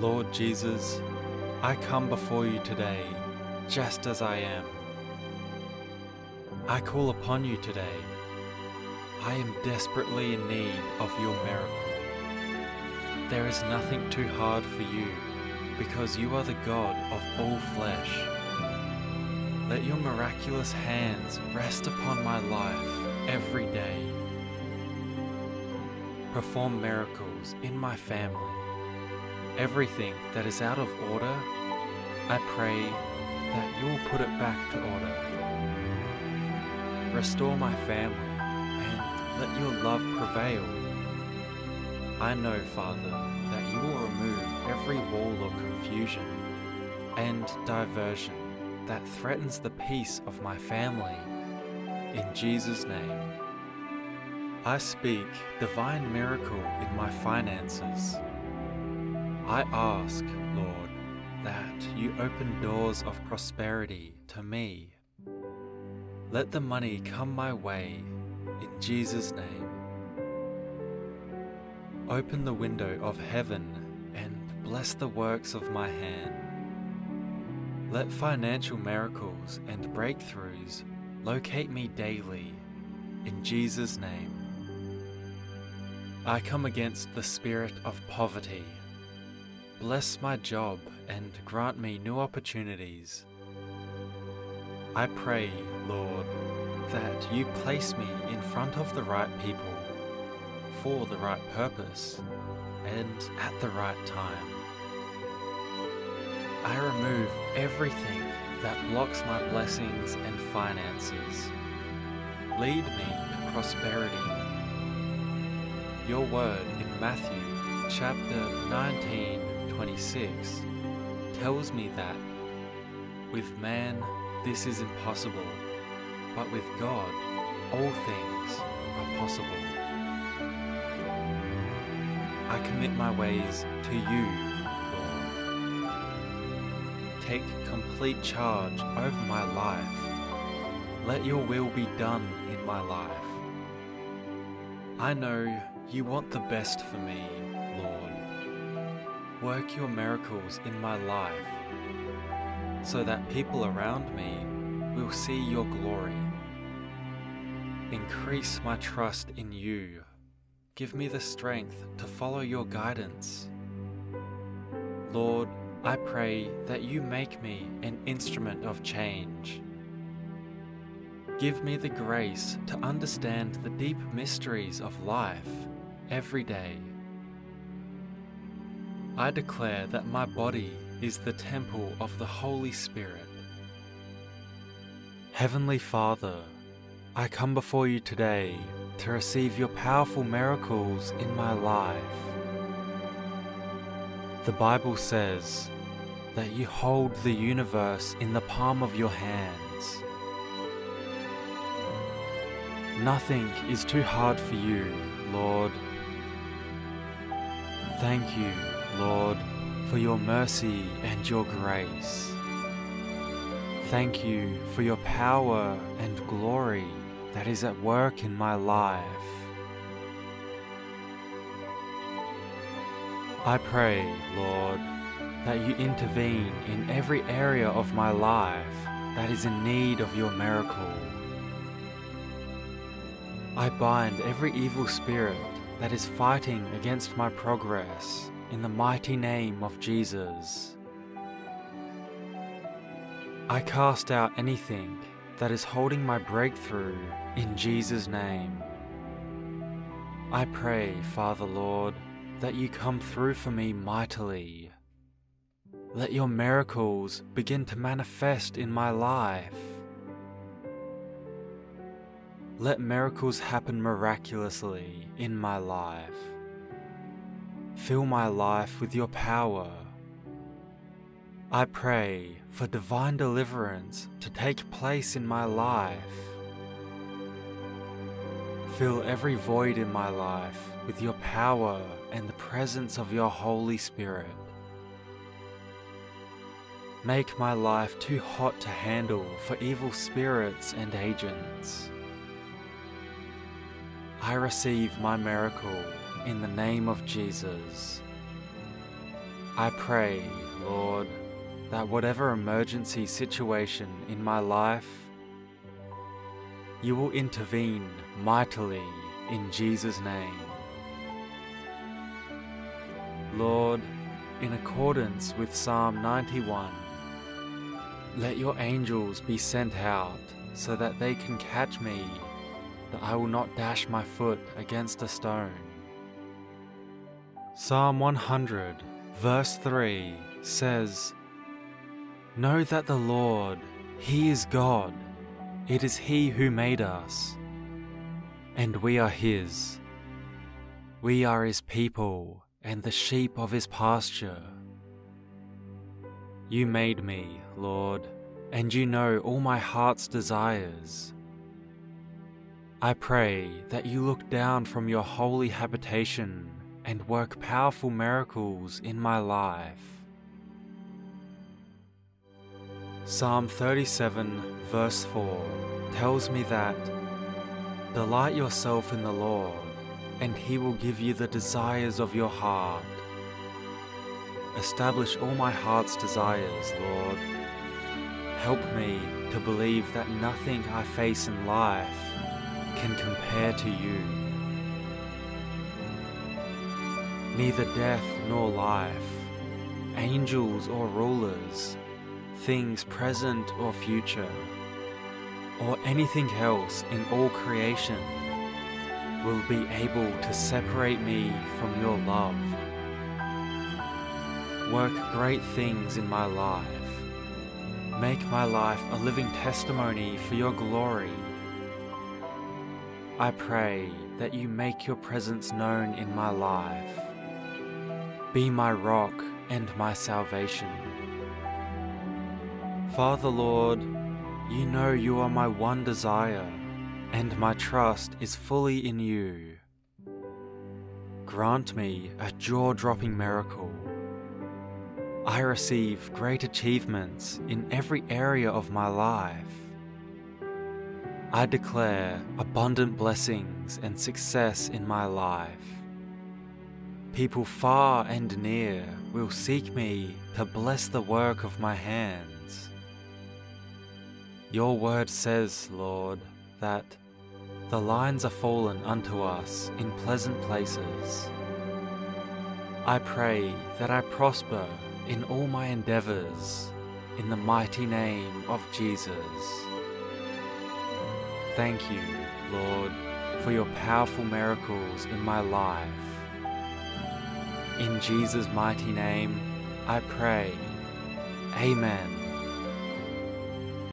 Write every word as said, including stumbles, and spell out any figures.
Lord Jesus, I come before you today, just as I am. I call upon you today. I am desperately in need of your miracle. There is nothing too hard for you, because you are the God of all flesh. Let your miraculous hands rest upon my life every day. Perform miracles in my family. Everything that is out of order, I pray that you'll put it back to order. Restore my family and let your love prevail. I know, Father, that you will remove every wall of confusion and diversion that threatens the peace of my family. In Jesus' name, I speak divine miracle in my finances. I ask, Lord, that you open doors of prosperity to me. Let the money come my way, in Jesus' name. Open the window of heaven and bless the works of my hand. Let financial miracles and breakthroughs locate me daily, in Jesus' name. I come against the spirit of poverty. Bless my job and grant me new opportunities. I pray, Lord, that you place me in front of the right people, for the right purpose, and at the right time. I remove everything that blocks my blessings and finances. Lead me to prosperity. Your word in Matthew chapter nineteen twenty-six tells me that with man this is impossible, but with God all things are possible. I commit my ways to you, Lord. Take complete charge over my life. Let your will be done in my life. I know you want the best for me, Lord. Work your miracles in my life, so that people around me will see your glory. Increase my trust in you. Give me the strength to follow your guidance. Lord, I pray that you make me an instrument of change. Give me the grace to understand the deep mysteries of life every day. I declare that my body is the temple of the Holy Spirit. Heavenly Father, I come before you today to receive your powerful miracles in my life. The Bible says that you hold the universe in the palm of your hands. Nothing is too hard for you, Lord. Thank you, Lord, for your mercy and your grace. Thank you for your power and glory that is at work in my life. I pray, Lord, that you intervene in every area of my life that is in need of your miracle. I bind every evil spirit that is fighting against my progress, in the mighty name of Jesus. I cast out anything that is holding my breakthrough, in Jesus' name. I pray, Father Lord, that you come through for me mightily. Let your miracles begin to manifest in my life. Let miracles happen miraculously in my life. Fill my life with your power. I pray for divine deliverance to take place in my life. Fill every void in my life with your power and the presence of your Holy Spirit. Make my life too hot to handle for evil spirits and agents. I receive my miracle In the name of Jesus, I pray, Lord, that whatever emergency situation in my life, you will intervene mightily in Jesus' name. Lord, in accordance with Psalm ninety-one, let your angels be sent out so that they can catch me, that I will not dash my foot against a stone. Psalm one hundred verse three says, "Know that the Lord, He is God. It is He who made us, and we are His. We are His people and the sheep of His pasture. You made me, Lord, and you know all my heart's desires. I pray that you look down from your holy habitation and work powerful miracles in my life." Psalm thirty-seven verse four tells me that, "Delight yourself in the Lord, and He will give you the desires of your heart. Establish all my heart's desires, Lord. Help me to believe that nothing I face in life can compare to you. Neither death nor life, angels or rulers, things present or future, or anything else in all creation will be able to separate me from your love. Work great things in my life. Make my life a living testimony for your glory. I pray that you make your presence known in my life. Be my rock and my salvation." Father, Lord, you know you are my one desire, and my trust is fully in you. Grant me a jaw-dropping miracle. I receive great achievements in every area of my life. I declare abundant blessings and success in my life. People far and near will seek me to bless the work of my hands. Your word says, Lord, that the lines are fallen unto us in pleasant places. I pray that I prosper in all my endeavors, in the mighty name of Jesus. Thank you, Lord, for your powerful miracles in my life. In Jesus' mighty name, I pray. Amen.